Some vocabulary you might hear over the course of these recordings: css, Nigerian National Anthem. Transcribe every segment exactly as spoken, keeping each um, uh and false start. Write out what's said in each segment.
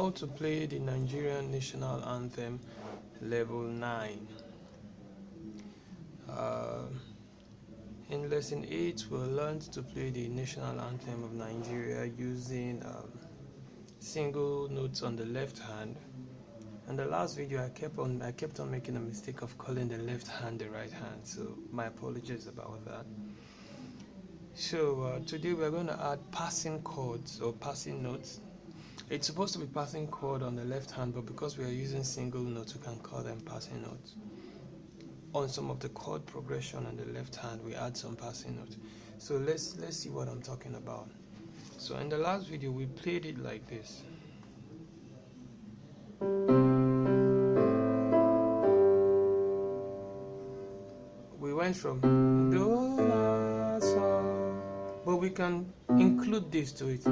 How to play the Nigerian National Anthem Level nine. Uh, in Lesson eight, we'll learn to play the National Anthem of Nigeria using um, single notes on the left hand. In the last video, I kept on I kept on making a mistake of calling the left hand the right hand, so my apologies about that. So uh, today we're going to add passing chords or passing notes. It's supposed to be passing chord on the left hand, but because we are using single notes, we can call them passing notes. On some of the chord progression on the left hand, we add some passing notes. So let's let's see what I'm talking about. So in the last video, we played it like this. We went from do la sol, but we can include this to it,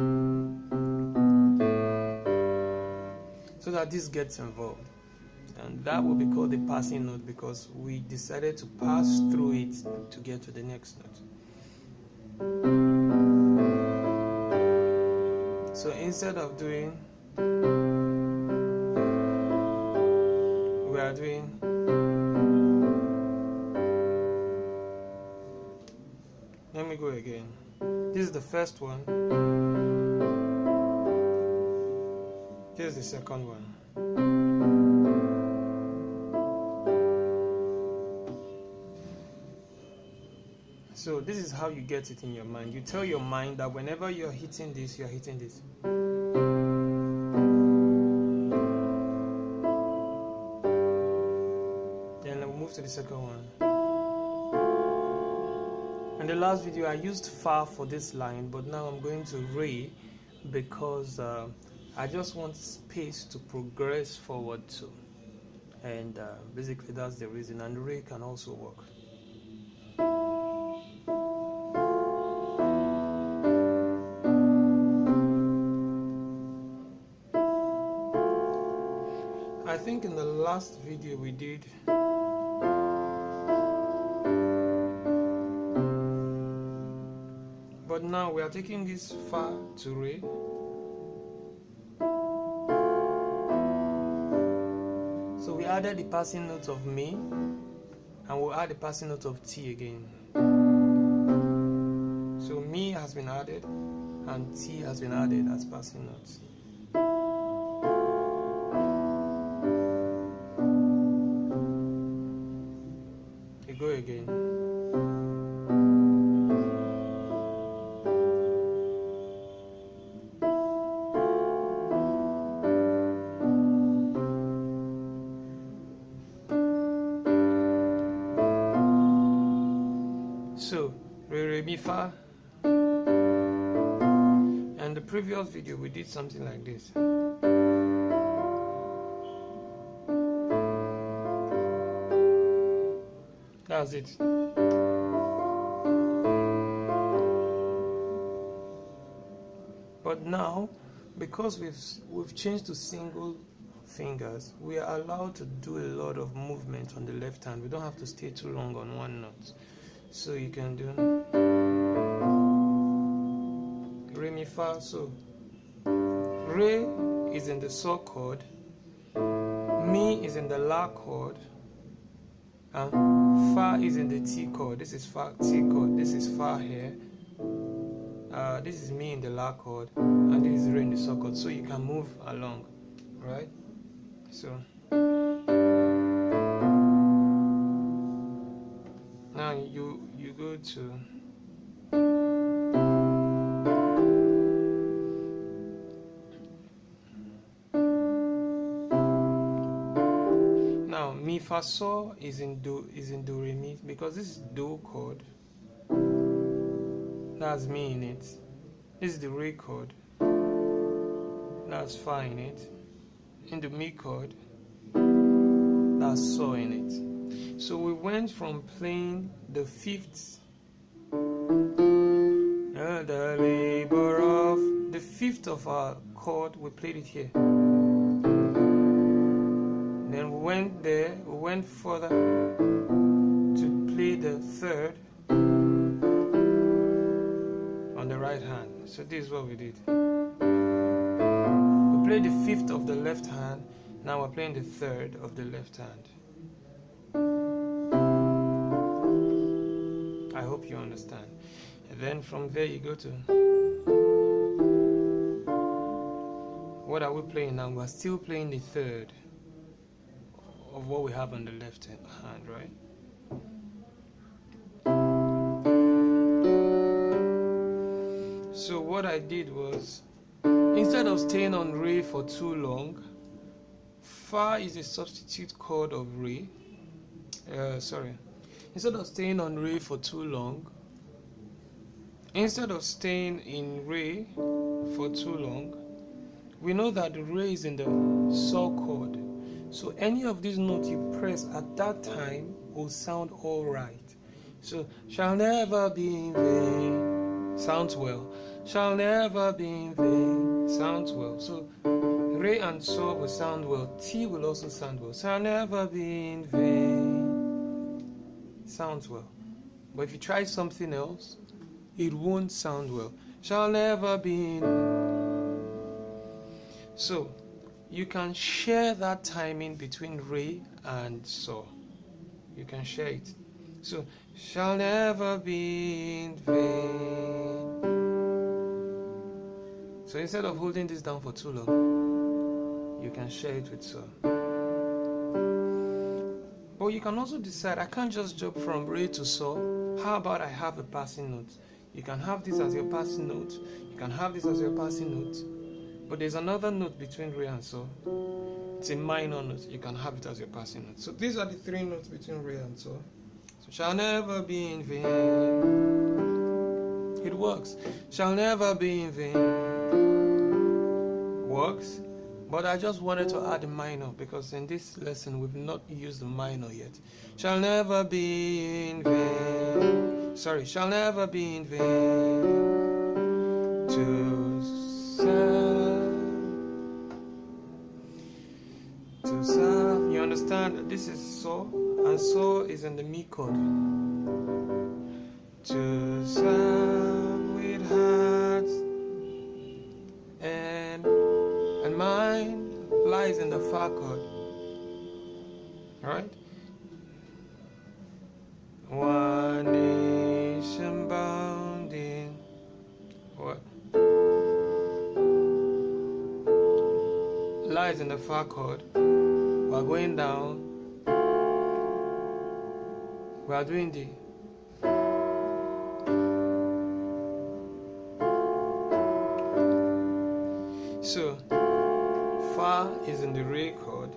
so that this gets involved, and that will be called the passing note because we decided to pass through it to get to the next note. So instead of doing, we are doing, let me go again. This is the first one. Here's the second one. So this is how you get it in your mind. You tell your mind that whenever you're hitting this, you're hitting this. Then we'll move to the second one. In the last video, I used fa for this line, but now I'm going to re because uh, I just want space to progress forward to, and uh, basically that's the reason. And re can also work. I think in the last video we did but now we are taking this fa to re. So we added the passing note of mi, and we'll add the passing note of ti again. So mi has been added, and ti has been added as passing notes. We go again. So, re, re, mi, fa. And the previous video we did something like this. That's it. But now, because we've we've changed to single fingers, we are allowed to do a lot of movement on the left hand. We don't have to stay too long on one note. So you can do re mi fa. So re is in the sol chord, mi is in the la chord, and fa is in the ti chord. This is fa ti chord. This is fa here. Uh, this is mi in the la chord, and this is re in the sol chord. So you can move along, right? So. Now you you go to now mi fa sol is in do is in do re mi because this is do chord. That's mi in it. This is the re chord. That's fa in it. In the mi chord. That's sol in it. So we went from playing the fifth, uh, the labor of the fifth of our chord. We played it here. Then we went there. We went further to play the third on the right hand. So this is what we did. We play the fifth of the left hand. Now we're playing the third of the left hand. I hope you understand. And then from there you go to, what are we playing now? We're still playing the third of what we have on the left hand, right? So what I did was, instead of staying on Re for too long, Fa is a substitute chord of Re. Uh, sorry. Instead of staying on Re for too long, instead of staying in Re for too long, we know that Re is in the Sol chord. So any of these notes you press at that time will sound all right. So shall never be in vain sounds well. Shall never be in vain sounds well. So Re and Sol will sound well. T will also sound well. Shall never be in vain sounds well. But if you try something else, it won't sound well. Shall never be in. So you can share that timing between Re and Sol. You can share it. So shall never be in vain. So instead of holding this down for too long, you can share it with Sol. But you can also decide, I can't just jump from Re to Sol. How about I have a passing note? You can have this as your passing note. You can have this as your passing note. But there's another note between Re and Sol. It's a minor note. You can have it as your passing note. So these are the three notes between Re and Sol. So shall never be in vain. It works. Shall never be in vain. Works, but I just wanted to add a minor because in this lesson we've not used the minor yet. Shall never be in vain. Sorry, shall never be in vain to serve, to serve. You understand? This is Sol, and Sol is in the Mi chord. To serve with hearts and mine lies in the Fa chord. Alright? One nation bound in what? Lies in the Fa chord. We're going down. We are doing the so Fa is in the Re chord.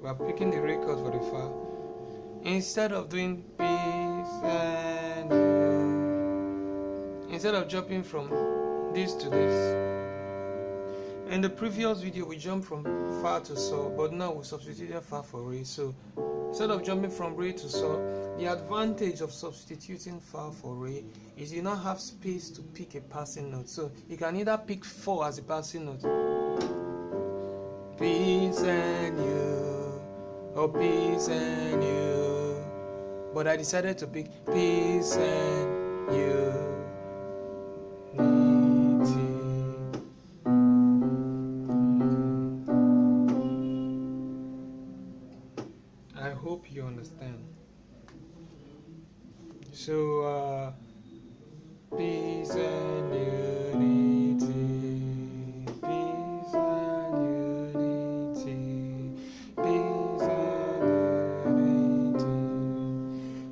We are picking the Re chord for the Fa. Instead of doing peace and you, instead of jumping from this to this. In the previous video we jumped from Fa to Sol, but now we substituted Fa for Re. So instead of jumping from Re to Sol, the advantage of substituting Fa for Re is you now have space to pick a passing note. So you can either pick four as a passing note. Peace and you, oh peace and you, but I decided to pick peace and you, I hope you understand. So uh, peace and you.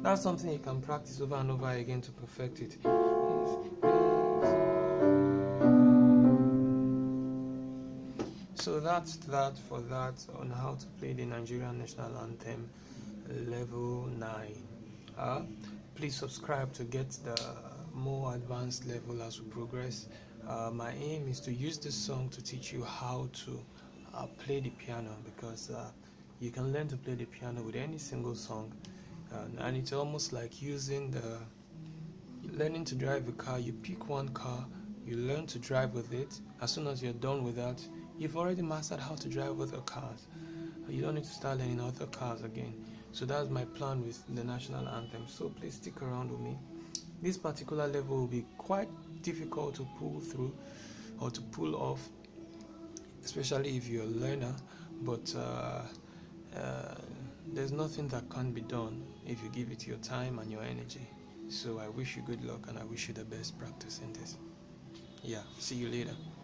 That's something you can practice over and over again to perfect it. So that's that for that on how to play the Nigerian National Anthem level nine. Uh, please subscribe to get the more advanced level as we progress. Uh, my aim is to use this song to teach you how to uh, play the piano, because uh, you can learn to play the piano with any single song. And, and it's almost like using the learning to drive a car. You pick one car, you learn to drive with it. As soon as you're done with that, you've already mastered how to drive other cars. You don't need to start learning other cars again. So that's my plan with the National Anthem. So please stick around with me. This particular level will be quite difficult to pull through or to pull off. especially if you're a learner. But uh, uh, there's nothing that can't be done if you give it your time and your energy. So I wish you good luck, and I wish you the best practice in this. Yeah, see you later.